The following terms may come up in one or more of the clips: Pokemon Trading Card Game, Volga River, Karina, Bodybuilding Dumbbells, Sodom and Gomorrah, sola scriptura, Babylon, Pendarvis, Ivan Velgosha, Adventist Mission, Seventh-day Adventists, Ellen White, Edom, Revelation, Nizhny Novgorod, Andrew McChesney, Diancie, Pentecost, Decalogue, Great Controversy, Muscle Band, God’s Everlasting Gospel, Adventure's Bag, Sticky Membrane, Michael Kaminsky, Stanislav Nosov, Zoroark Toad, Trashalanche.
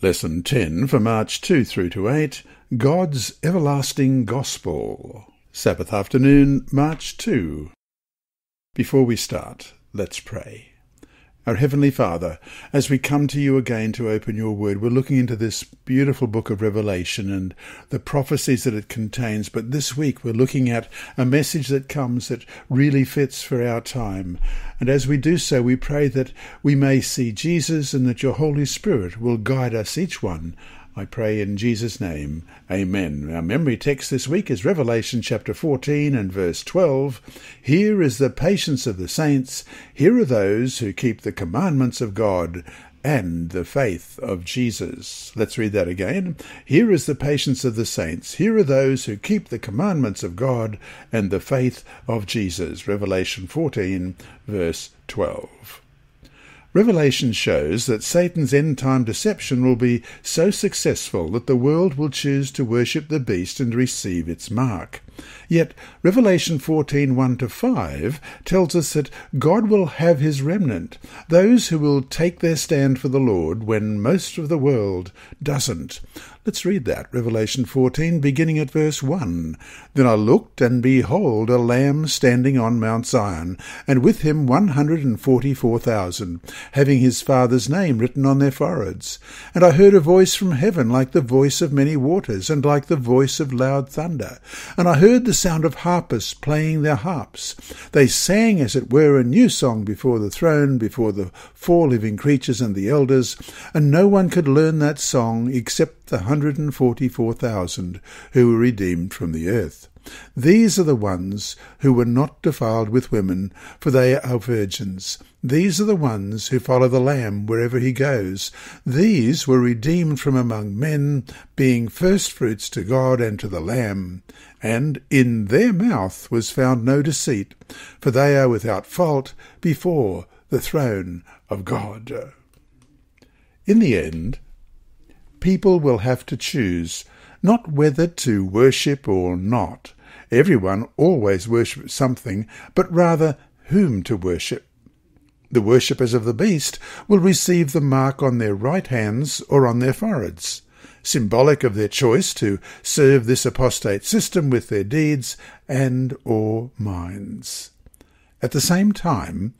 Lesson 10 for March 2 through to 8, God's Everlasting Gospel. Sabbath afternoon, March 2. Before we start, let's pray. Our Heavenly Father, as we come to you again to open your word, we're looking into this beautiful book of Revelation and the prophecies that it contains, but this week we're looking at a message that comes that really fits for our time. And as we do so, we pray that we may see Jesus and that your Holy Spirit will guide us, each one. I pray in Jesus' name. Amen. Our memory text this week is Revelation chapter 14 and verse 12. Here is the patience of the saints. Here are those who keep the commandments of God and the faith of Jesus. Let's read that again. Here is the patience of the saints. Here are those who keep the commandments of God and the faith of Jesus. Revelation 14 verse 12. Revelation shows that Satan's end-time deception will be so successful that the world will choose to worship the beast and receive its mark. Yet Revelation 14:1-5 tells us that God will have his remnant, those who will take their stand for the Lord when most of the world doesn't. Let's read that, Revelation 14, beginning at verse 1. Then I looked, and behold, a Lamb standing on Mount Zion, and with him 144,000, having his Father's name written on their foreheads. And I heard a voice from heaven like the voice of many waters, and like the voice of loud thunder. And I heard the sound of harpists playing their harps. They sang, as it were, a new song before the throne, before the four living creatures and the elders, and no one could learn that song except the 144,000 who were redeemed from the earth. These are the ones who were not defiled with women, for they are virgins. These are the ones who follow the Lamb wherever he goes. These were redeemed from among men, being firstfruits to God and to the Lamb. And in their mouth was found no deceit, for they are without fault before the throne of God. In the end, people will have to choose not whether to worship or not. Everyone always worships something, but rather whom to worship. The worshippers of the beast will receive the mark on their right hands or on their foreheads, symbolic of their choice to serve this apostate system with their deeds and or minds. At the same time,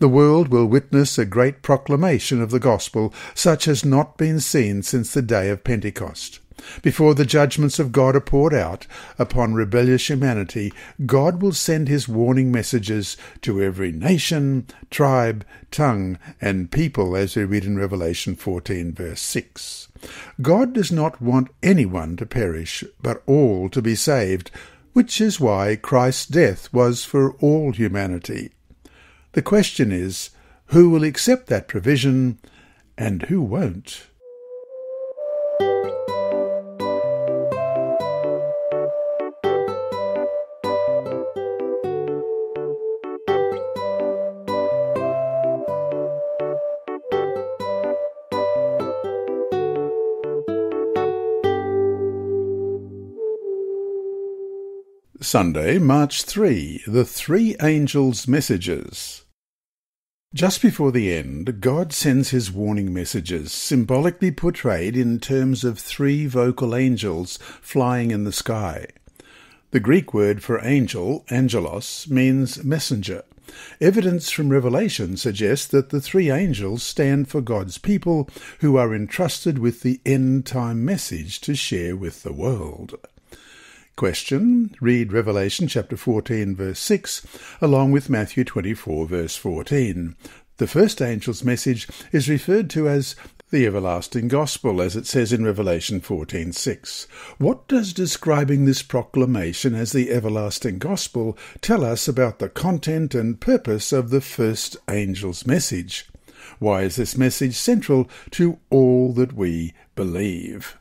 the world will witness a great proclamation of the gospel, such as not been seen since the day of Pentecost. Before the judgments of God are poured out upon rebellious humanity, God will send his warning messages to every nation, tribe, tongue, and people, as we read in Revelation 14, verse 6. God does not want anyone to perish, but all to be saved, which is why Christ's death was for all humanity. The question is, who will accept that provision and who won't? Sunday, March 3, The Three Angels' Messages. Just before the end, God sends his warning messages, symbolically portrayed in terms of three vocal angels flying in the sky. The Greek word for angel, angelos, means messenger. Evidence from Revelation suggests that the three angels stand for God's people who are entrusted with the end-time message to share with the world. Question. Read Revelation chapter 14 verse 6 along with Matthew 24 verse 14. The first angel's message is referred to as the everlasting gospel, as it says in Revelation 14:6. What does describing this proclamation as the everlasting gospel tell us about the content and purpose of the first angel's message? Why is this message central to all that we believe?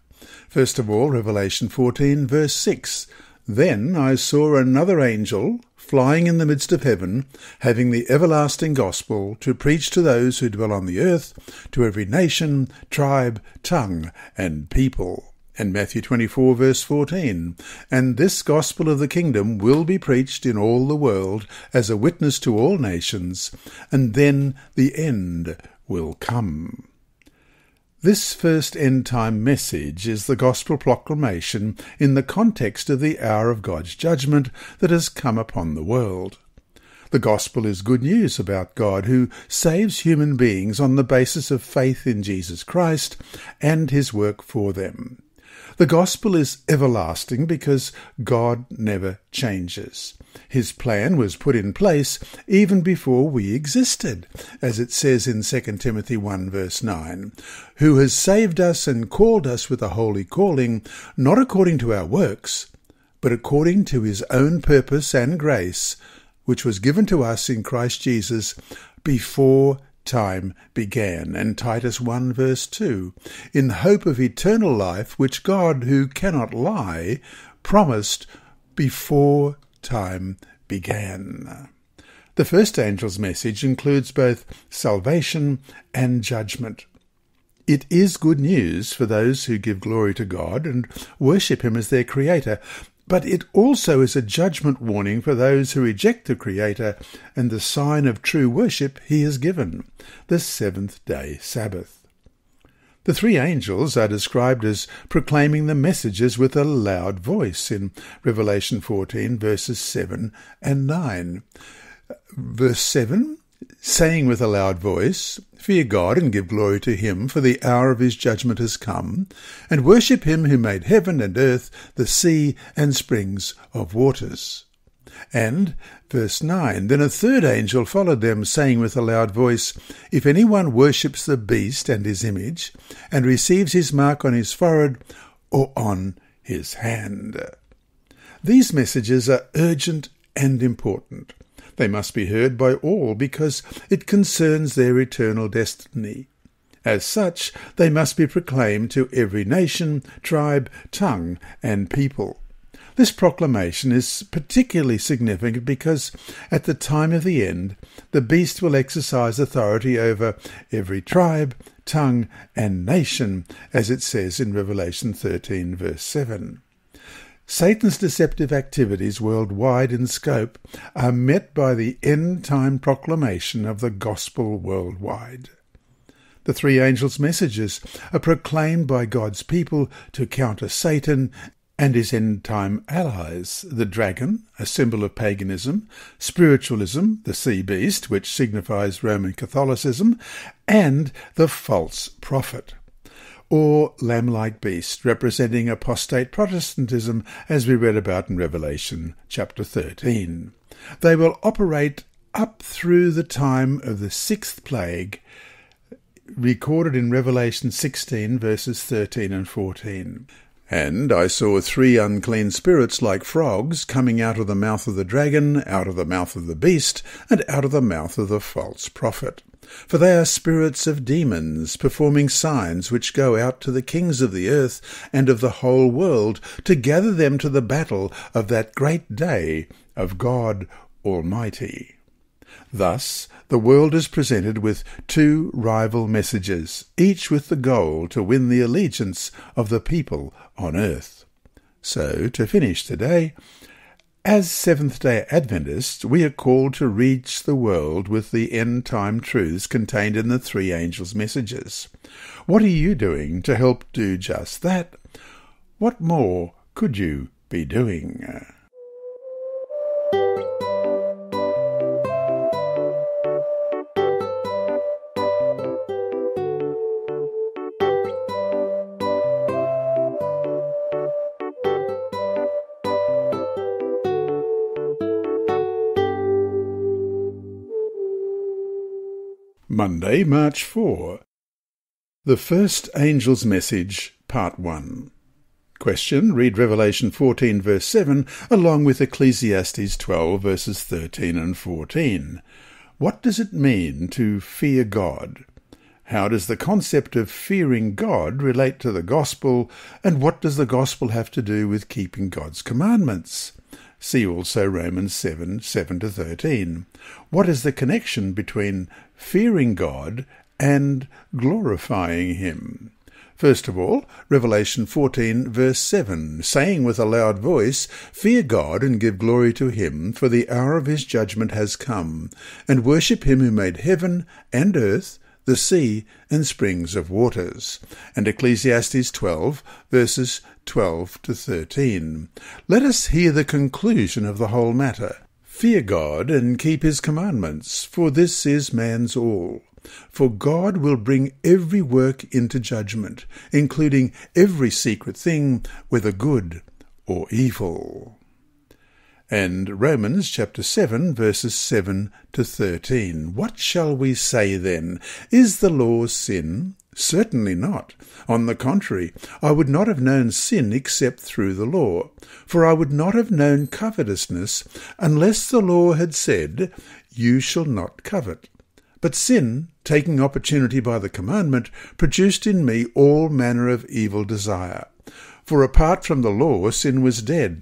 First of all, Revelation 14, verse 6, Then I saw another angel flying in the midst of heaven, having the everlasting gospel to preach to those who dwell on the earth, to every nation, tribe, tongue, and people. And Matthew 24, verse 14, And this gospel of the kingdom will be preached in all the world as a witness to all nations, and then the end will come. This first end-time message is the gospel proclamation in the context of the hour of God's judgment that has come upon the world. The gospel is good news about God who saves human beings on the basis of faith in Jesus Christ and his work for them. The gospel is everlasting because God never changes. His plan was put in place even before we existed, as it says in 2 Timothy 1 verse 9, who has saved us and called us with a holy calling, not according to our works, but according to his own purpose and grace, which was given to us in Christ Jesus before time began, and Titus 1 verse 2, in hope of eternal life, which God, who cannot lie, promised before time began. The first angel's message includes both salvation and judgment. It is good news for those who give glory to God and worship him as their creator, but it also is a judgment warning for those who reject the Creator and the sign of true worship he has given, the seventh-day Sabbath. The three angels are described as proclaiming the messages with a loud voice in Revelation 14, verses 7 and 9. Verse 7, saying with a loud voice, "Fear God and give glory to him, for the hour of his judgment has come, and worship him who made heaven and earth, the sea and springs of waters." And, verse 9, "Then a third angel followed them, saying with a loud voice, If anyone worships the beast and his image, and receives his mark on his forehead or on his hand." These messages are urgent and important. They must be heard by all because it concerns their eternal destiny. As such, they must be proclaimed to every nation, tribe, tongue, and people. This proclamation is particularly significant because at the time of the end, the beast will exercise authority over every tribe, tongue, and nation, as it says in Revelation 13, verse 7. Satan's deceptive activities worldwide in scope are met by the end-time proclamation of the gospel worldwide. The three angels' messages are proclaimed by God's people to counter Satan and his end-time allies, the dragon, a symbol of paganism, spiritualism, the sea beast, which signifies Roman Catholicism, and the false prophet, or lamb-like beast, representing apostate Protestantism, as we read about in Revelation chapter 13. They will operate up through the time of the sixth plague, recorded in Revelation 16, verses 13 and 14. "And I saw three unclean spirits like frogs coming out of the mouth of the dragon, out of the mouth of the beast, and out of the mouth of the false prophet. For they are spirits of demons, performing signs which go out to the kings of the earth and of the whole world, to gather them to the battle of that great day of God Almighty." Thus, the world is presented with two rival messages, each with the goal to win the allegiance of the people on earth. So, to finish today, as Seventh-day Adventists, we are called to reach the world with the end-time truths contained in the three angels' messages. What are you doing to help do just that? What more could you be doing? Monday, March 4. The First Angel's Message, Part 1. Question. Read Revelation 14, verse 7, along with Ecclesiastes 12, verses 13 and 14. What does it mean to fear God? How does the concept of fearing God relate to the gospel, and what does the gospel have to do with keeping God's commandments? See also Romans 7, 7-13. What is the connection between fearing God and glorifying him? First of all, Revelation 14, verse 7, saying with a loud voice, "Fear God and give glory to him, for the hour of his judgment has come, and worship him who made heaven and earth, the sea and springs of waters, and Ecclesiastes 12, verses 12 to 13. Let us hear the conclusion of the whole matter. Fear God and keep his commandments, for this is man's all. For God will bring every work into judgment, including every secret thing, whether good or evil. And Romans chapter 7, verses 7 to 13. What shall we say then? Is the law sin? Certainly not. On the contrary, I would not have known sin except through the law, for I would not have known covetousness unless the law had said, "You shall not covet." But sin, taking opportunity by the commandment, produced in me all manner of evil desire. For apart from the law, sin was dead.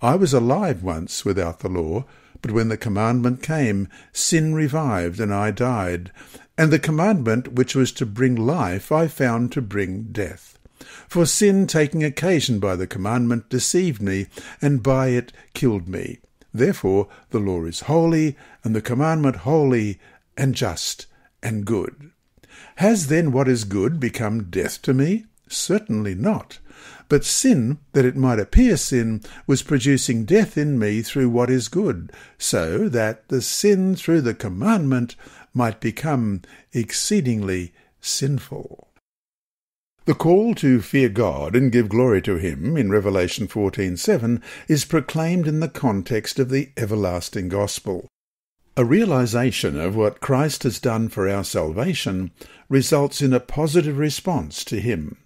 I was alive once without the law, but when the commandment came, sin revived, and I died. And the commandment which was to bring life I found to bring death. For sin, taking occasion by the commandment, deceived me, and by it killed me. Therefore the law is holy, and the commandment holy, and just and good. Has then what is good become death to me? Certainly not. But sin, that it might appear sin, was producing death in me through what is good, so that the sin through the commandment might become exceedingly sinful. The call to fear God and give glory to him in Revelation 14:7 is proclaimed in the context of the everlasting gospel. A realization of what Christ has done for our salvation results in a positive response to him.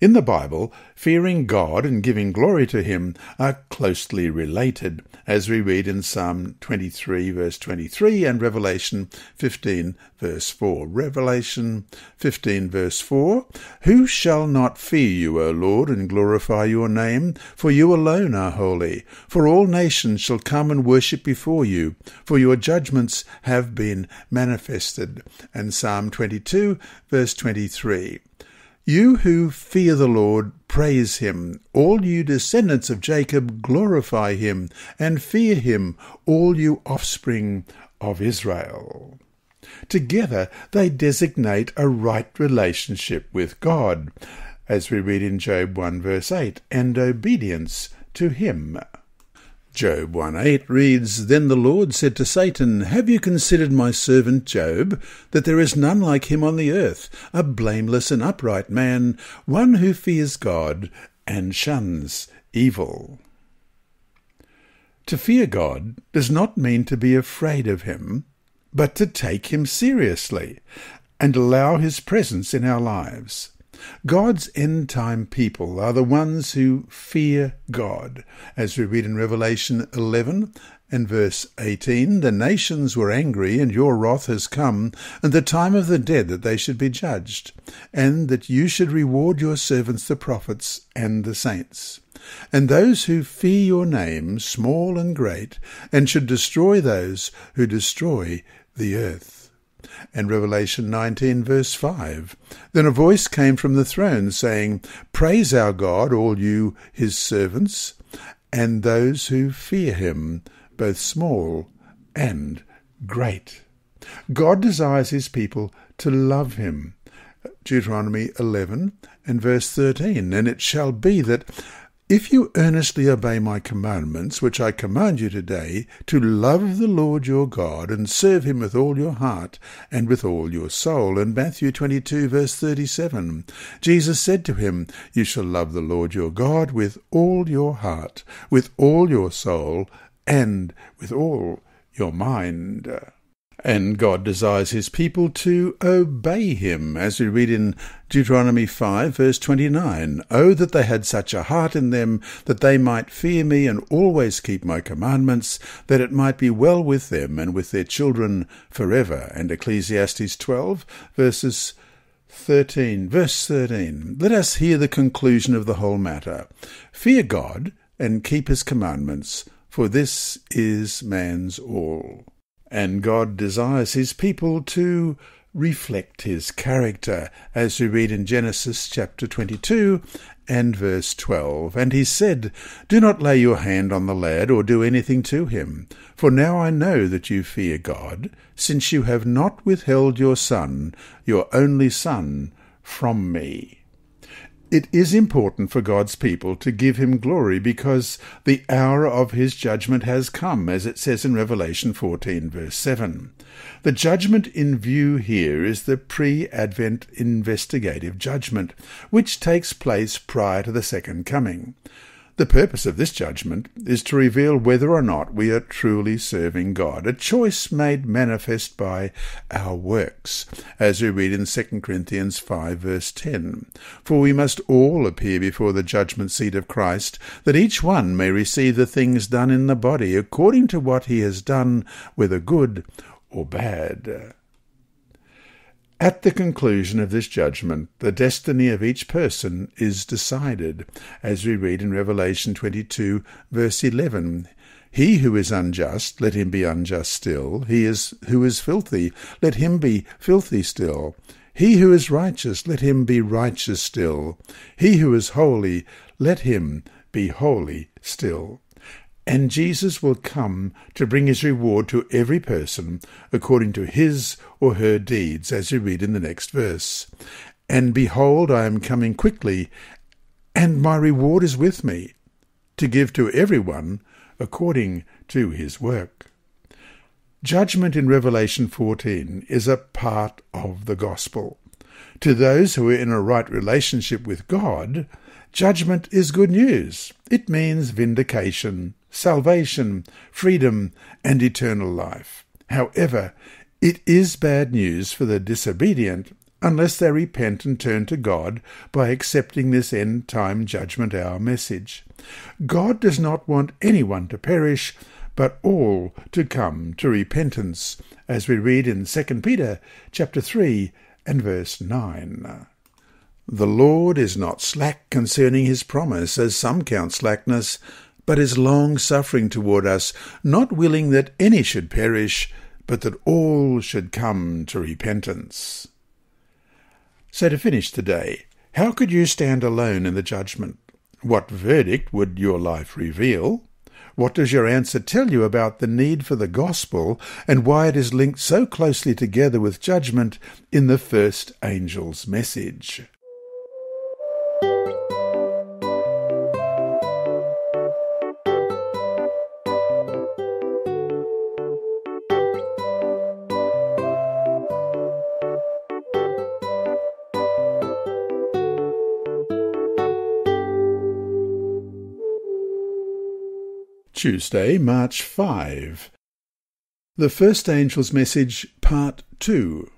In the Bible, fearing God and giving glory to him are closely related, as we read in Psalm 23, verse 23, and Revelation 15, verse 4. Revelation 15, verse 4, "Who shall not fear you, O Lord, and glorify your name? For you alone are holy. For all nations shall come and worship before you, for your judgments have been manifested." And Psalm 22, verse 23. "You who fear the Lord, praise him. All you descendants of Jacob, glorify him, and fear him, all you offspring of Israel." Together they designate a right relationship with God, as we read in Job 1 verse 8, and obedience to him. Job 1:8 reads, "Then the Lord said to Satan, 'Have you considered my servant Job, that there is none like him on the earth, a blameless and upright man, one who fears God and shuns evil?'" To fear God does not mean to be afraid of him, but to take him seriously and allow his presence in our lives. God's end-time people are the ones who fear God. As we read in Revelation 11 and verse 18, "The nations were angry, and your wrath has come, and the time of the dead that they should be judged, and that you should reward your servants the prophets and the saints, and those who fear your name, small and great, and should destroy those who destroy the earth." And Revelation 19, verse 5, "Then a voice came from the throne, saying, 'Praise our God, all you, his servants, and those who fear him, both small and great.'" God desires his people to love him. Deuteronomy 11 and verse 13, "And it shall be that if you earnestly obey my commandments, which I command you today, to love the Lord your God and serve him with all your heart and with all your soul." And Matthew 22, verse 37, Jesus said to him, "You shall love the Lord your God with all your heart, with all your soul, and with all your mind." And God desires his people to obey him, as we read in Deuteronomy 5, verse 29, "Oh, that they had such a heart in them, that they might fear me and always keep my commandments, that it might be well with them and with their children forever." And Ecclesiastes 12, verse 13. Let us hear the conclusion of the whole matter. Fear God and keep his commandments, for this is man's all. And God desires his people to reflect his character, as we read in Genesis chapter 22 and verse 12. And he said, "Do not lay your hand on the lad or do anything to him, for now I know that you fear God, since you have not withheld your son, your only son, from me." It is important for God's people to give him glory, because the hour of his judgment has come, as it says in Revelation 14, verse 7. The judgment in view here is the pre-Advent investigative judgment, which takes place prior to the second coming. The purpose of this judgment is to reveal whether or not we are truly serving God, a choice made manifest by our works, as we read in 2 Corinthians 5, verse 10. For we must all appear before the judgment seat of Christ, that each one may receive the things done in the body, according to what he has done, whether good or bad. At the conclusion of this judgment, the destiny of each person is decided, as we read in Revelation 22, verse 11. "He who is unjust, let him be unjust still. He who is filthy, let him be filthy still. He who is righteous, let him be righteous still. He who is holy, let him be holy still." And Jesus will come to bring his reward to every person according to his or her deeds, as we read in the next verse. "And behold, I am coming quickly, and my reward is with me, to give to everyone according to his work." Judgment in Revelation 14 is a part of the gospel. To those who are in a right relationship with God, judgment is good news. It means vindication, salvation, freedom, and eternal life. However, it is bad news for the disobedient unless they repent and turn to God by accepting this end-time judgment hour message. God does not want anyone to perish, but all to come to repentance, as we read in 2 Peter chapter 3 and verse 9. "The Lord is not slack concerning his promise, as some count slackness, but is long-suffering toward us, not willing that any should perish, but that all should come to repentance." So to finish today, how could you stand alone in the judgment? What verdict would your life reveal? What does your answer tell you about the need for the gospel, and why it is linked so closely together with judgment in the first angel's message? Tuesday, March 5. The First Angel's Message, Part 2.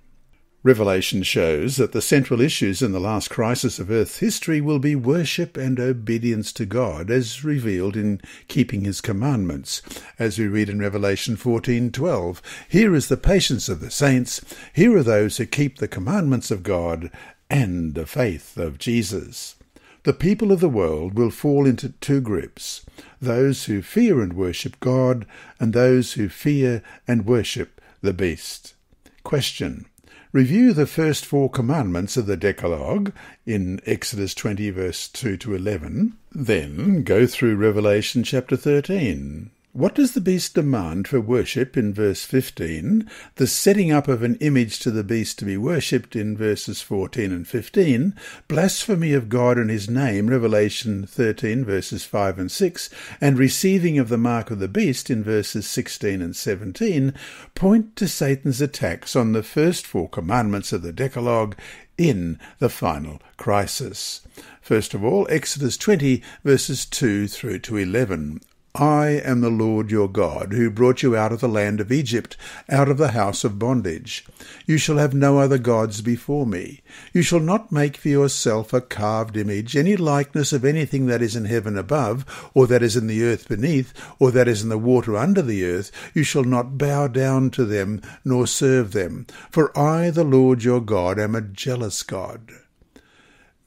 Revelation shows that the central issues in the last crisis of Earth's history will be worship and obedience to God, as revealed in keeping his commandments, as we read in Revelation 14:12. "Here is the patience of the saints. Here are those who keep the commandments of God and the faith of Jesus." The people of the world will fall into two groups: those who fear and worship God, and those who fear and worship the beast. Question: review the first four commandments of the Decalogue in Exodus 20, verse 2 to 11. Then go through Revelation chapter 13. What does the beast demand for worship in verse 15, the setting up of an image to the beast to be worshipped in verses 14 and 15, blasphemy of God and his name, Revelation 13, verses 5 and 6, and receiving of the mark of the beast in verses 16 and 17, point to Satan's attacks on the first four commandments of the Decalogue in the final crisis. First of all, Exodus 20, verses 2 through to 11. "I am the Lord your God, who brought you out of the land of Egypt, out of the house of bondage. You shall have no other gods before me. You shall not make for yourself a carved image, any likeness of anything that is in heaven above, or that is in the earth beneath, or that is in the water under the earth. You shall not bow down to them, nor serve them. For I, the Lord your God, am a jealous God."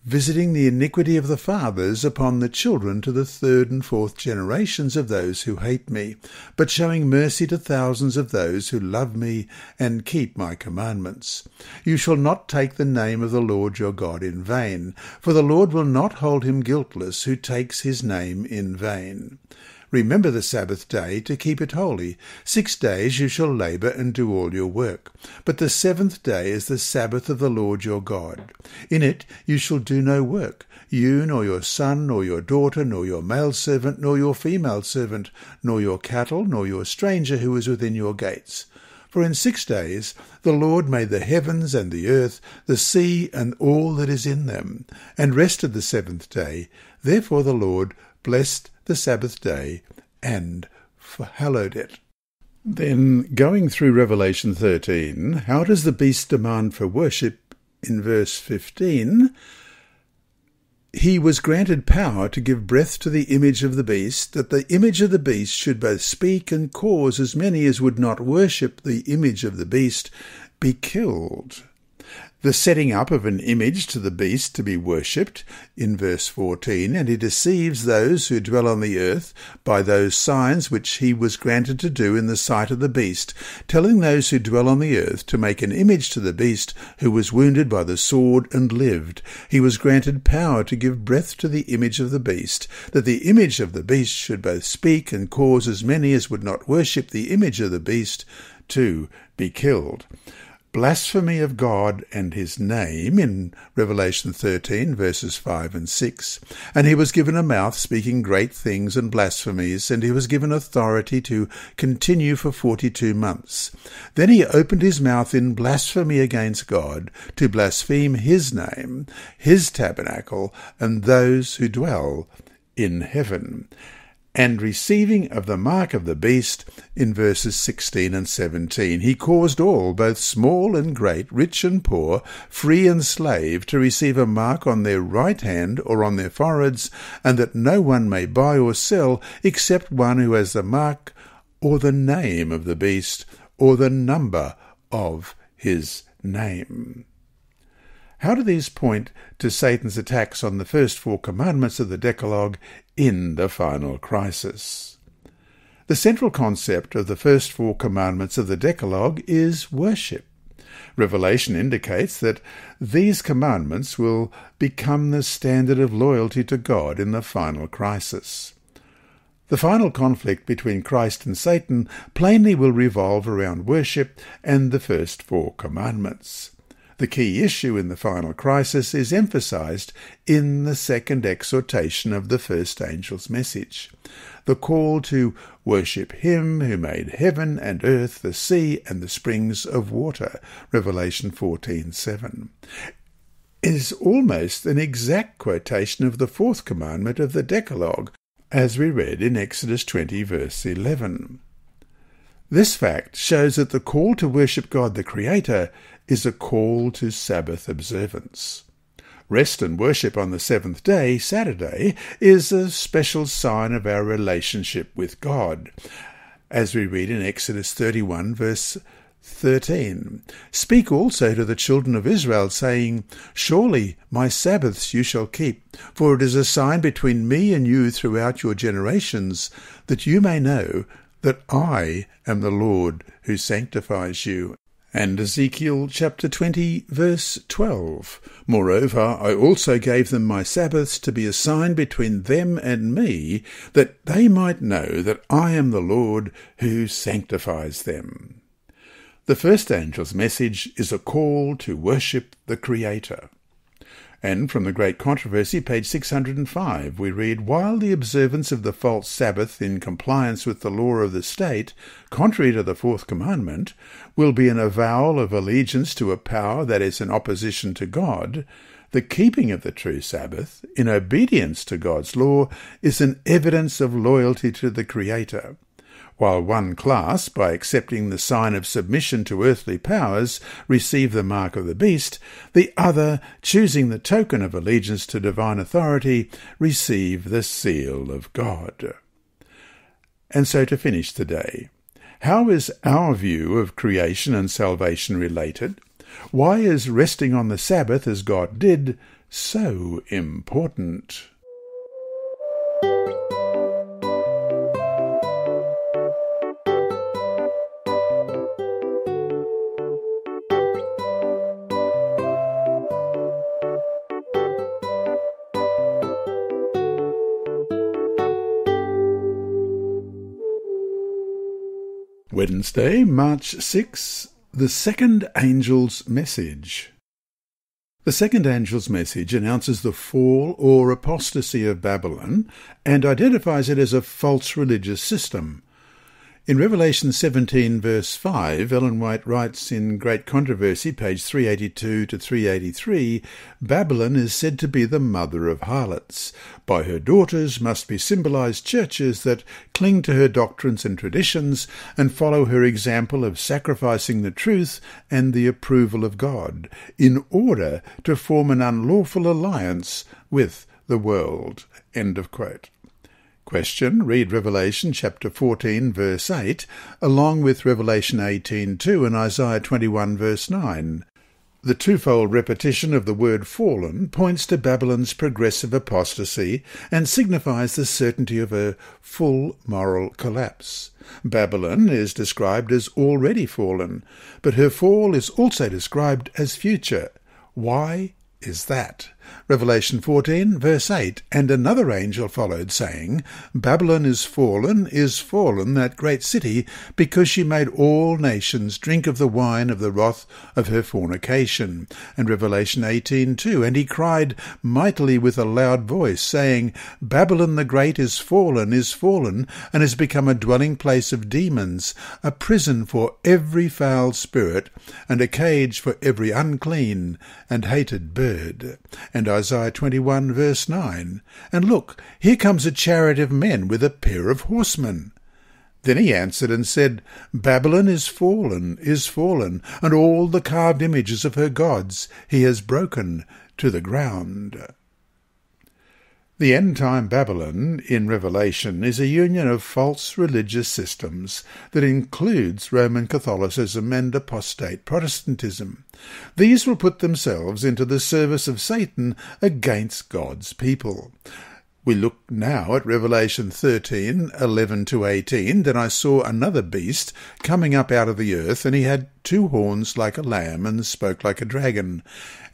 visiting the iniquity of the fathers upon the children to the third and fourth generations of those who hate me, but showing mercy to thousands of those who love me and keep my commandments. You shall not take the name of the Lord your God in vain, for the Lord will not hold him guiltless who takes his name in vain. Remember the Sabbath day to keep it holy. 6 days you shall labour and do all your work. But the seventh day is the Sabbath of the Lord your God. In it you shall do no work, you nor your son nor your daughter nor your male servant nor your female servant, nor your cattle nor your stranger who is within your gates. For in 6 days the Lord made the heavens and the earth, the sea and all that is in them, and rested the seventh day. Therefore the Lord blessed the Sabbath day, and hallowed it. Then, going through Revelation 13, how does the beast demand for worship in verse 15? He was granted power to give breath to the image of the beast, that the image of the beast should both speak and cause as many as would not worship the image of the beast be killed. The setting up of an image to the beast to be worshipped, in verse 14, and he deceives those who dwell on the earth by those signs which he was granted to do in the sight of the beast, telling those who dwell on the earth to make an image to the beast who was wounded by the sword and lived. He was granted power to give breath to the image of the beast, that the image of the beast should both speak and cause as many as would not worship the image of the beast to be killed. Blasphemy of God and his name in Revelation 13 verses 5 and 6. And he was given a mouth speaking great things and blasphemies, and he was given authority to continue for 42 months. Then he opened his mouth in blasphemy against God, to blaspheme his name, his tabernacle, and those who dwell in heaven. And receiving of the mark of the beast, in verses 16 and 17, he caused all, both small and great, rich and poor, free and slave, to receive a mark on their right hand or on their foreheads, and that no one may buy or sell except one who has the mark or the name of the beast or the number of his name. How do these point to Satan's attacks on the first four commandments of the Decalogue in the final crisis? The central concept of the first four commandments of the Decalogue is worship. Revelation indicates that these commandments will become the standard of loyalty to God in the final crisis. The final conflict between Christ and Satan plainly will revolve around worship and the first four commandments. The key issue in the final crisis is emphasized in the second exhortation of the first angel's message, the call to worship him who made heaven and earth, the sea and the springs of water, Revelation 14:7. Is almost an exact quotation of the fourth commandment of the Decalogue, as we read in Exodus 20 verse 11. This fact shows that the call to worship God the Creator is a call to Sabbath observance. Rest and worship on the seventh day, Saturday, is a special sign of our relationship with God, as we read in Exodus 31 verse 13. Speak also to the children of Israel, saying, Surely my Sabbaths you shall keep, for it is a sign between me and you throughout your generations, that you may know that I am the Lord who sanctifies you. And Ezekiel chapter 20 verse 12. Moreover, I also gave them my Sabbaths to be a sign between them and me, that they might know that I am the Lord who sanctifies them. The first angel's message is a call to worship the Creator. And from the Great Controversy, page 605, we read, While the observance of the false Sabbath in compliance with the law of the state, contrary to the fourth commandment, will be an avowal of allegiance to a power that is in opposition to God, the keeping of the true Sabbath, in obedience to God's law, is an evidence of loyalty to the Creator. While one class, by accepting the sign of submission to earthly powers, receive the mark of the beast, the other, choosing the token of allegiance to divine authority, receive the seal of God. And so to finish today, how is our view of creation and salvation related? Why is resting on the Sabbath, as God did, so important. Wednesday, March 6, the Second Angel's Message. The Second Angel's Message announces the fall or apostasy of Babylon and identifies it as a false religious system. In Revelation 17, verse 5, Ellen White writes in Great Controversy, page 382 to 383, Babylon is said to be the mother of harlots. By her daughters must be symbolized churches that cling to her doctrines and traditions and follow her example of sacrificing the truth and the approval of God in order to form an unlawful alliance with the world. End of quote. Question. Read Revelation chapter 14 verse 8 along with Revelation 18:2 and Isaiah 21 verse 9. The twofold repetition of the word fallen points to Babylon's progressive apostasy and signifies the certainty of a full moral collapse. Babylon is described as already fallen, but her fall is also described as future. Why is that? Revelation 14 verse 8, and another angel followed, saying, Babylon is fallen, that great city, because she made all nations drink of the wine of the wrath of her fornication. And Revelation 18:2, and he cried mightily with a loud voice, saying, Babylon the great is fallen, and has become a dwelling place of demons, a prison for every foul spirit, and a cage for every unclean and hated bird. And Isaiah 21 verse 9, and look, here comes a chariot of men with a pair of horsemen. Then he answered and said, Babylon is fallen, and all the carved images of her gods he has broken to the ground. The end-time Babylon, in Revelation, is a union of false religious systems that includes Roman Catholicism and apostate Protestantism. These will put themselves into the service of Satan against God's people. We look now at Revelation 13, 11 to 18, Then I saw another beast coming up out of the earth, and he had two horns like a lamb, and spoke like a dragon.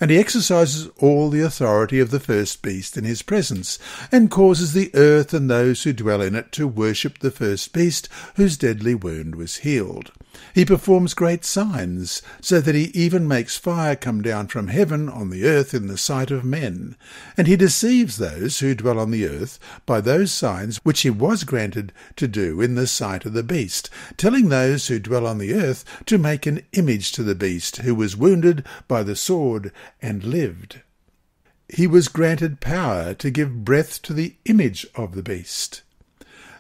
And he exercises all the authority of the first beast in his presence, and causes the earth and those who dwell in it to worship the first beast, whose deadly wound was healed. He performs great signs, so that he even makes fire come down from heaven on the earth in the sight of men. And he deceives those who dwell on the earth by those signs which he was granted to do in the sight of the beast, telling those who dwell on the earth to make an image to the beast who was wounded by the sword and lived. He was granted power to give breath to the image of the beast,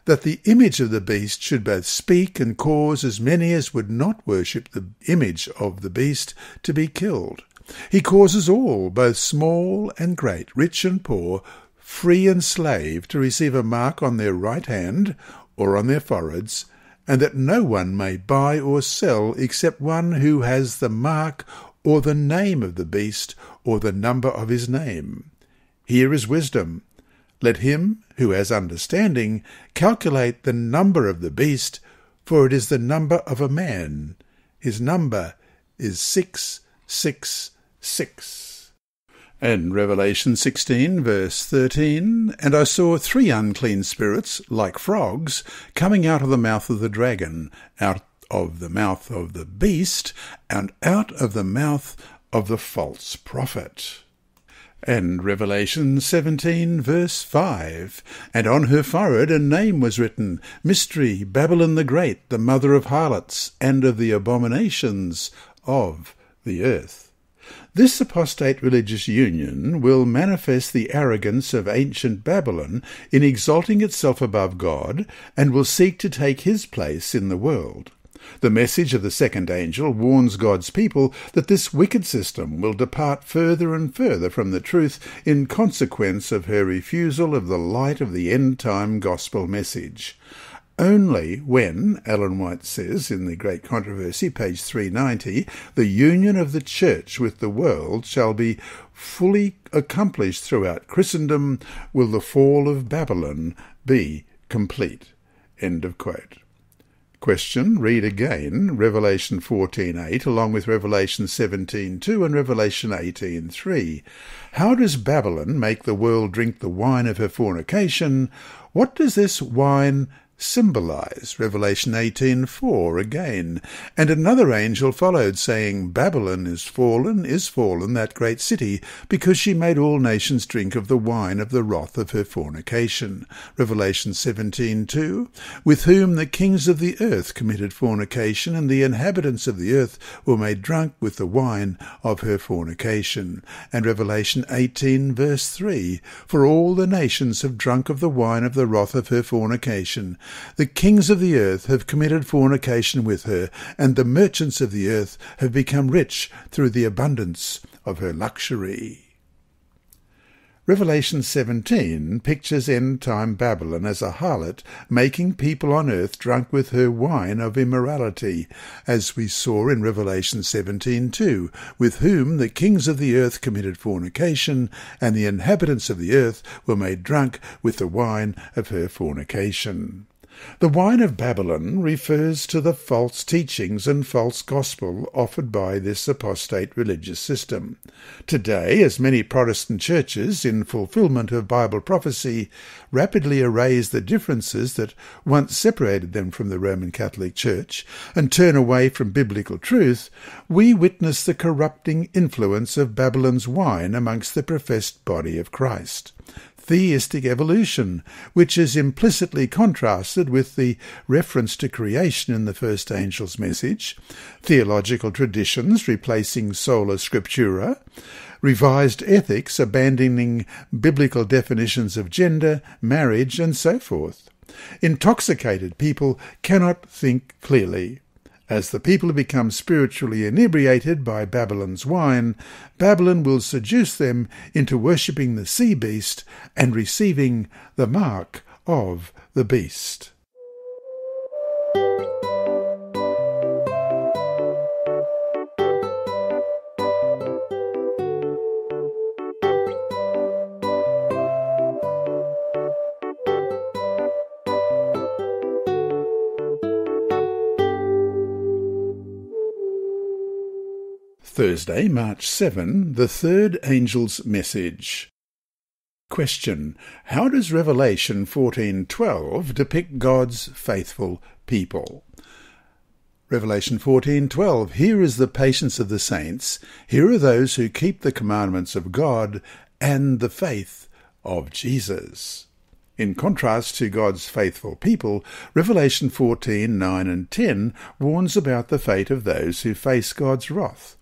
that the image of the beast should both speak and cause as many as would not worship the image of the beast to be killed. He causes all, both small and great, rich and poor, free and slave, to receive a mark on their right hand or on their foreheads, and that no one may buy or sell except one who has the mark or the name of the beast or the number of his name. Here is wisdom. Let him who has understanding calculate the number of the beast, for it is the number of a man. His number is 666. And Revelation 16, verse 13, And I saw three unclean spirits, like frogs, coming out of the mouth of the dragon, out of the mouth of the beast, and out of the mouth of the false prophet. And Revelation 17, verse 5, And on her forehead a name was written, Mystery, Babylon the Great, the mother of harlots, and of the abominations of the earth. This apostate religious union will manifest the arrogance of ancient Babylon in exalting itself above God, and will seek to take his place in the world. The message of the second angel warns God's people that this wicked system will depart further and further from the truth in consequence of her refusal of the light of the end-time gospel message. only when, Ellen White says in The Great Controversy, page 390, the union of the Church with the world shall be fully accomplished throughout Christendom, will the fall of Babylon be complete. End of quote. Question, read again Revelation 14:8 along with Revelation 17:2 and Revelation 18:3. How does Babylon make the world drink the wine of her fornication? What does this wine symbolize? Revelation 18:4 again. And another angel followed, saying, Babylon is fallen, that great city, because she made all nations drink of the wine of the wrath of her fornication. Revelation 17:2. With whom the kings of the earth committed fornication, and the inhabitants of the earth were made drunk with the wine of her fornication. And Revelation 18:3. For all the nations have drunk of the wine of the wrath of her fornication. The kings of the earth have committed fornication with her, and the merchants of the earth have become rich through the abundance of her luxury. Revelation 17 pictures end-time Babylon as a harlot, making people on earth drunk with her wine of immorality, as we saw in Revelation 17:2, with whom the kings of the earth committed fornication, and the inhabitants of the earth were made drunk with the wine of her fornication. The wine of Babylon refers to the false teachings and false gospel offered by this apostate religious system. Today, as many Protestant churches, in fulfillment of Bible prophecy, rapidly erase the differences that once separated them from the Roman Catholic Church and turn away from biblical truth, we witness the corrupting influence of Babylon's wine amongst the professed body of Christ. Theistic evolution, which is implicitly contrasted with the reference to creation in the first angel's message, theological traditions replacing sola scriptura, revised ethics abandoning biblical definitions of gender, marriage, and so forth. Intoxicated people cannot think clearly. As the people become spiritually inebriated by Babylon's wine, Babylon will seduce them into worshipping the sea beast and receiving the mark of the beast. Thursday, March 7, the third angel's message. Question: how does Revelation 14:12 depict God's faithful people? Revelation 14:12. Here is the patience of the saints. Here are those who keep the commandments of God and the faith of Jesus. In contrast to God's faithful people, Revelation 14:9 and 10 warns about the fate of those who face God's wrath.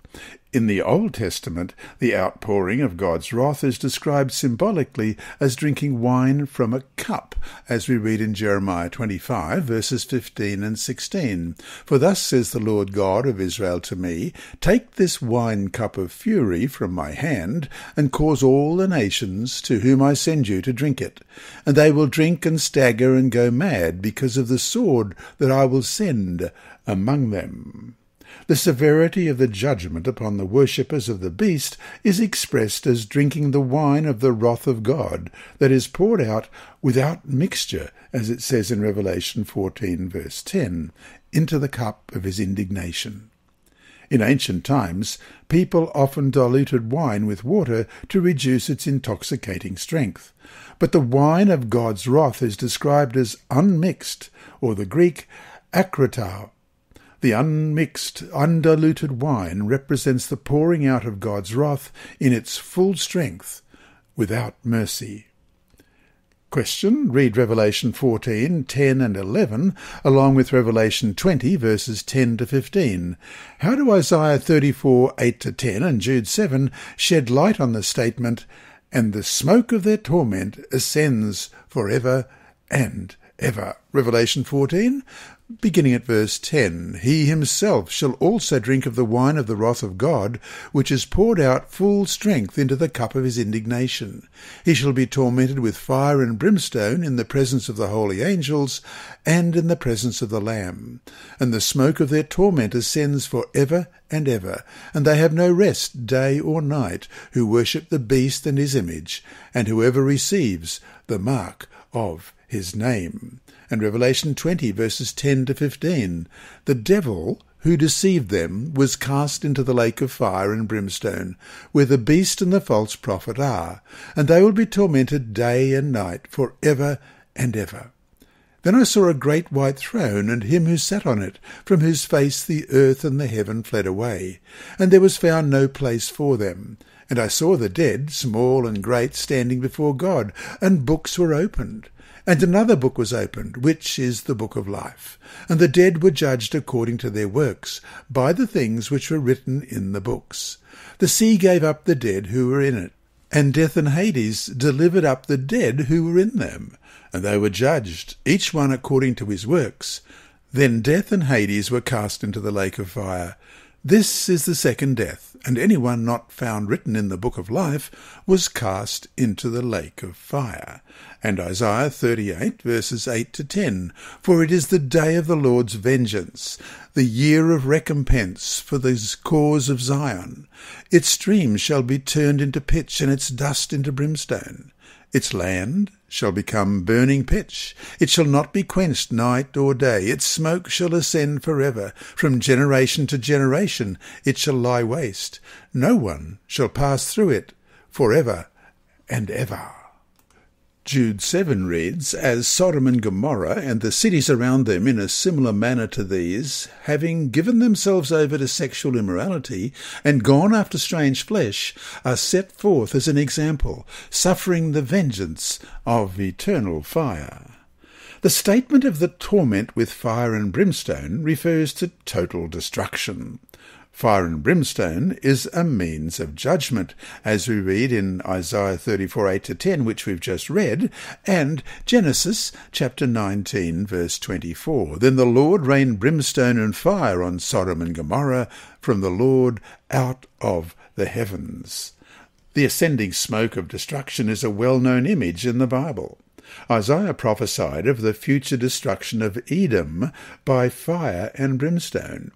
In the Old Testament, the outpouring of God's wrath is described symbolically as drinking wine from a cup, as we read in Jeremiah 25, verses 15 and 16. For thus says the Lord God of Israel to me, take this wine cup of fury from my hand, and cause all the nations to whom I send you to drink it. And they will drink and stagger and go mad because of the sword that I will send among them. The severity of the judgment upon the worshippers of the beast is expressed as drinking the wine of the wrath of God that is poured out without mixture, as it says in Revelation 14, verse 10, into the cup of his indignation. In ancient times, people often diluted wine with water to reduce its intoxicating strength. But the wine of God's wrath is described as unmixed, or the Greek akratao. The unmixed, undiluted wine represents the pouring out of God's wrath in its full strength, without mercy. Question. Read Revelation 14:10 and 11, along with Revelation 20, verses 10 to 15. How do Isaiah 34:8 to 10 and Jude 7 shed light on the statement, and the smoke of their torment ascends forever and ever? Revelation 14, beginning at verse 10, He himself shall also drink of the wine of the wrath of God, which is poured out full strength into the cup of his indignation. He shall be tormented with fire and brimstone in the presence of the holy angels, and in the presence of the Lamb. And the smoke of their torment ascends for ever, and they have no rest day or night, who worship the beast and his image, and whoever receives the mark of his name. And Revelation 20, verses 10 to 15, The devil who deceived them was cast into the lake of fire and brimstone, where the beast and the false prophet are, and they will be tormented day and night for ever. Then I saw a great white throne, and him who sat on it, from whose face the earth and the heaven fled away, and there was found no place for them. And I saw the dead, small and great, standing before God, and books were opened. And another book was opened, which is the book of life. And the dead were judged according to their works, by the things which were written in the books. The sea gave up the dead who were in it, and death and Hades delivered up the dead who were in them. And they were judged, each one according to his works. Then death and Hades were cast into the lake of fire. This is the second death, and anyone not found written in the book of life was cast into the lake of fire. And Isaiah 38, verses 8 to 10, For it is the day of the Lord's vengeance, the year of recompense for the cause of Zion. Its streams shall be turned into pitch, and its dust into brimstone. Its land shall become burning pitch. It shall not be quenched night or day. Its smoke shall ascend forever. From generation to generation it shall lie waste. No one shall pass through it forever. Jude 7 reads, As Sodom and Gomorrah and the cities around them in a similar manner to these, having given themselves over to sexual immorality and gone after strange flesh, are set forth as an example, suffering the vengeance of eternal fire. The statement of the torment with fire and brimstone refers to total destruction. Fire and brimstone is a means of judgment, as we read in Isaiah 34, 8-10, which we've just read, and Genesis chapter 19, verse 24. Then the Lord rained brimstone and fire on Sodom and Gomorrah from the Lord out of the heavens. The ascending smoke of destruction is a well-known image in the Bible. Isaiah prophesied of the future destruction of Edom by fire and brimstone.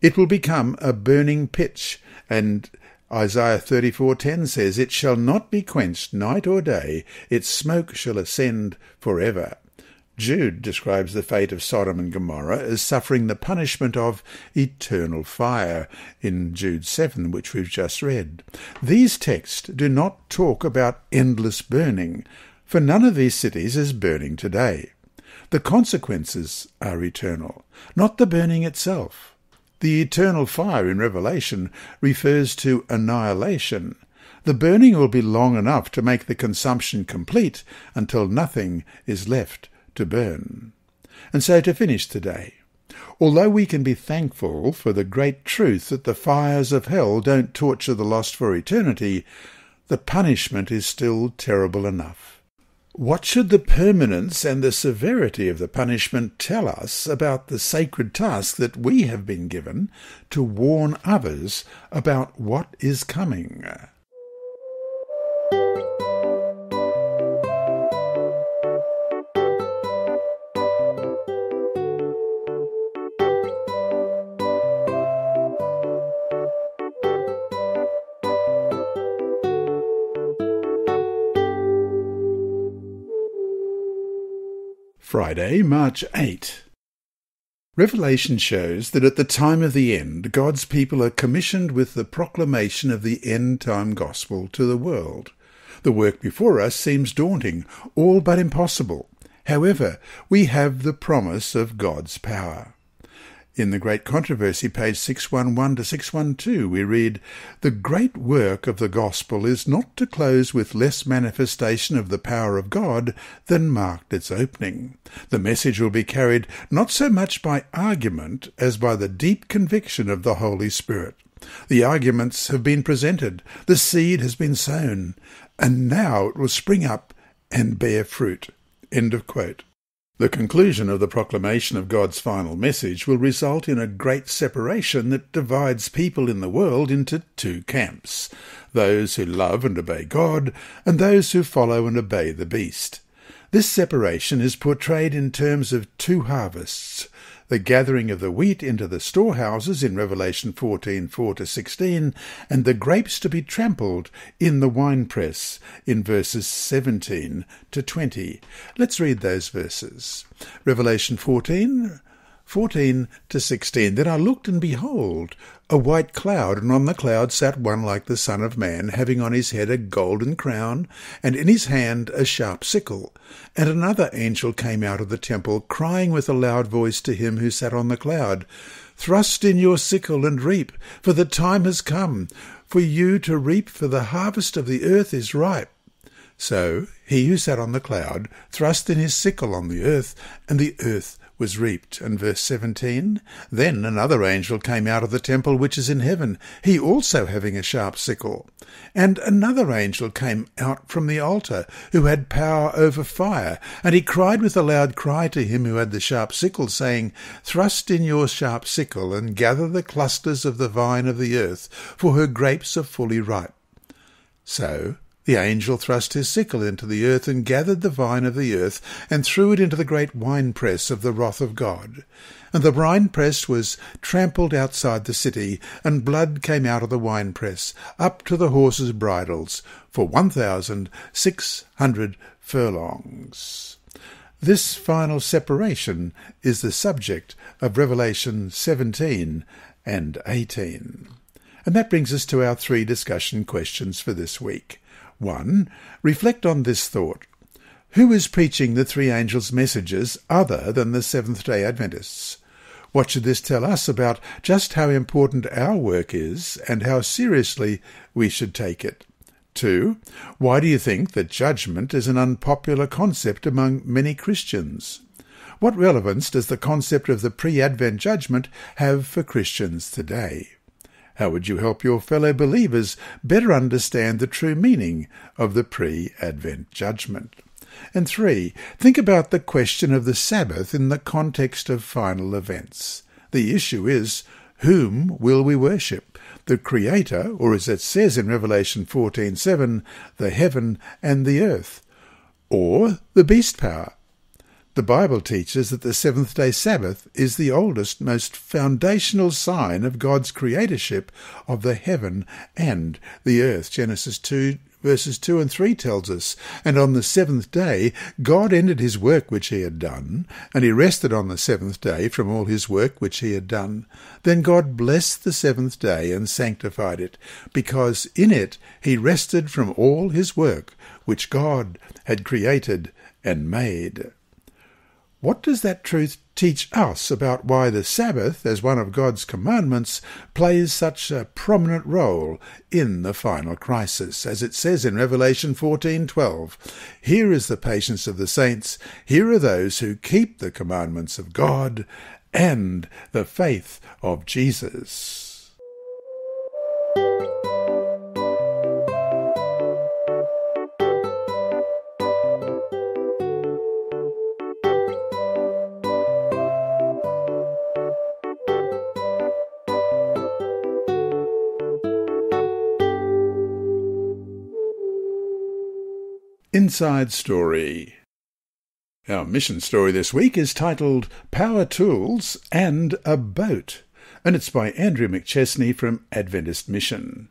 It will become a burning pitch, and Isaiah 34:10 says, It shall not be quenched night or day, its smoke shall ascend forever. Jude describes the fate of Sodom and Gomorrah as suffering the punishment of eternal fire in Jude 7, which we've just read. These texts do not talk about endless burning, for none of these cities is burning today. The consequences are eternal, not the burning itself. The eternal fire in Revelation refers to annihilation. The burning will be long enough to make the consumption complete until nothing is left to burn. And so to finish today, although we can be thankful for the great truth that the fires of hell don't torture the lost for eternity, the punishment is still terrible enough. What should the permanence and the severity of the punishment tell us about the sacred task that we have been given to warn others about what is coming? Friday, March 8. Revelation shows that at the time of the end, God's people are commissioned with the proclamation of the end-time gospel to the world. The work before us seems daunting, all but impossible. However, we have the promise of God's power. In the Great Controversy, page 611 to 612, we read, The great work of the gospel is not to close with less manifestation of the power of God than marked its opening. The message will be carried not so much by argument as by the deep conviction of the Holy Spirit. The arguments have been presented, the seed has been sown, and now it will spring up and bear fruit. End of quote. The conclusion of the proclamation of God's final message will result in a great separation that divides people in the world into two camps, those who love and obey God, and those who follow and obey the beast. This separation is portrayed in terms of two harvests, the gathering of the wheat into the storehouses in Revelation 14:4-16, and the grapes to be trampled in the winepress in verses 17-20. Let's read those verses. Revelation 14:14-16. Then I looked, and behold, a white cloud, and on the cloud sat one like the Son of Man, having on his head a golden crown, and in his hand a sharp sickle. And another angel came out of the temple, crying with a loud voice to him who sat on the cloud, "Thrust in your sickle and reap, for the time has come for you to reap, for the harvest of the earth is ripe." So he who sat on the cloud thrust in his sickle on the earth, and the earth was reaped. And verse 17, Then another angel came out of the temple which is in heaven, he also having a sharp sickle. And another angel came out from the altar, who had power over fire, and he cried with a loud cry to him who had the sharp sickle, saying, "Thrust in your sharp sickle, and gather the clusters of the vine of the earth, for her grapes are fully ripe." So the angel thrust his sickle into the earth, and gathered the vine of the earth, and threw it into the great winepress of the wrath of God. And the winepress was trampled outside the city, and blood came out of the winepress, up to the horses' bridles, for 1,600 furlongs. This final separation is the subject of Revelation 17 and 18. And that brings us to our three discussion questions for this week. 1. Reflect on this thought. Who is preaching the three angels' messages other than the Seventh-day Adventists? What should this tell us about just how important our work is and how seriously we should take it? 2. Why do you think that judgment is an unpopular concept among many Christians? What relevance does the concept of the pre-Advent judgment have for Christians today? How would you help your fellow believers better understand the true meaning of the pre-Advent judgment? And 3, think about the question of the Sabbath in the context of final events. The issue is, whom will we worship? The Creator, or as it says in Revelation 14:7, the heaven and the earth, or the beast power? The Bible teaches that the seventh-day Sabbath is the oldest, most foundational sign of God's creatorship of the heaven and the earth. Genesis 2, verses 2 and 3 tells us, "And on the seventh day God ended his work which he had done, and he rested on the seventh day from all his work which he had done. Then God blessed the seventh day and sanctified it, because in it he rested from all his work which God had created and made." What does that truth teach us about why the Sabbath, as one of God's commandments, plays such a prominent role in the final crisis? As it says in Revelation 14:12, "Here is the patience of the saints, here are those who keep the commandments of God and the faith of Jesus." Inside Story. Our mission story this week is titled "Power Tools and a Boat," and it's by Andrew McChesney from Adventist Mission.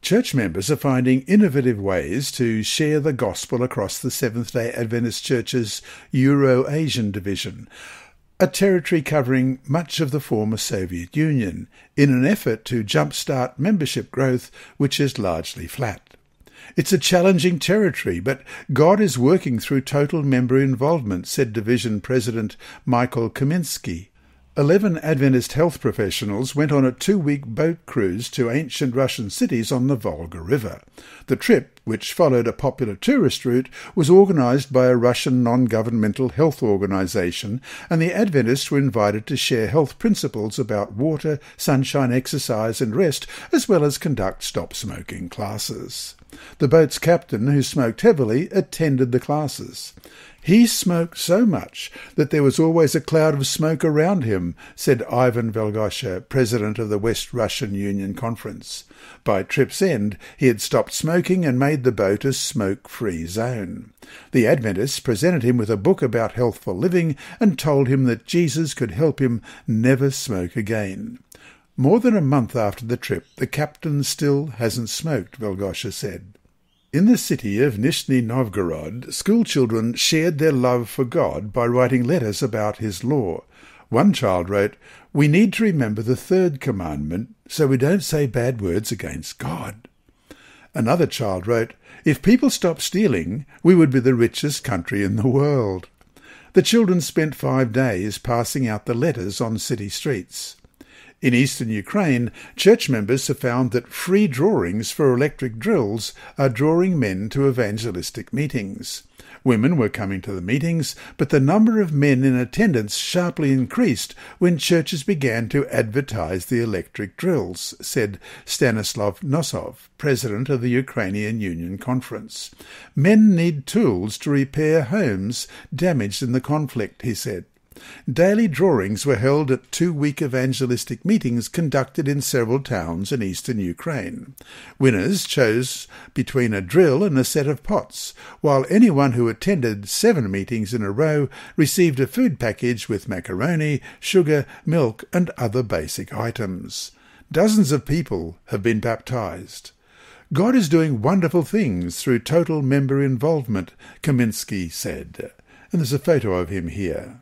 Church members are finding innovative ways to share the gospel across the Seventh-day Adventist Church's Euro-Asian division, a territory covering much of the former Soviet Union, in an effort to jumpstart membership growth, which is largely flat. "It's a challenging territory, but God is working through total member involvement," said Division President Michael Kaminsky. 11 Adventist health professionals went on a 2-week boat cruise to ancient Russian cities on the Volga River. The trip, which followed a popular tourist route, was organised by a Russian non-governmental health organisation, and the Adventists were invited to share health principles about water, sunshine, exercise and rest, as well as conduct stop-smoking classes. The boat's captain, who smoked heavily, attended the classes. "He smoked so much that there was always a cloud of smoke around him," said Ivan Velgosha, president of the West Russian Union Conference. By trip's end, he had stopped smoking and made the boat a smoke-free zone. The Adventists presented him with a book about healthful living and told him that Jesus could help him never smoke again. "More than a month after the trip, the captain still hasn't smoked," Velgosha said. In the city of Nizhny Novgorod, schoolchildren shared their love for God by writing letters about His law. One child wrote, "We need to remember the third commandment so we don't say bad words against God." Another child wrote, "If people stopped stealing, we would be the richest country in the world." The children spent 5 days passing out the letters on city streets. In eastern Ukraine, church members have found that free drawings for electric drills are drawing men to evangelistic meetings. Women were coming to the meetings, but the number of men in attendance sharply increased when churches began to advertise the electric drills, said Stanislav Nosov, president of the Ukrainian Union Conference. "Men need tools to repair homes damaged in the conflict," he said. Daily drawings were held at 2-week evangelistic meetings conducted in several towns in eastern Ukraine. Winners chose between a drill and a set of pots, while anyone who attended 7 meetings in a row received a food package with macaroni, sugar, milk, and other basic items. Dozens of people have been baptized. "God is doing wonderful things through total member involvement," Kaminsky said. And there's a photo of him here.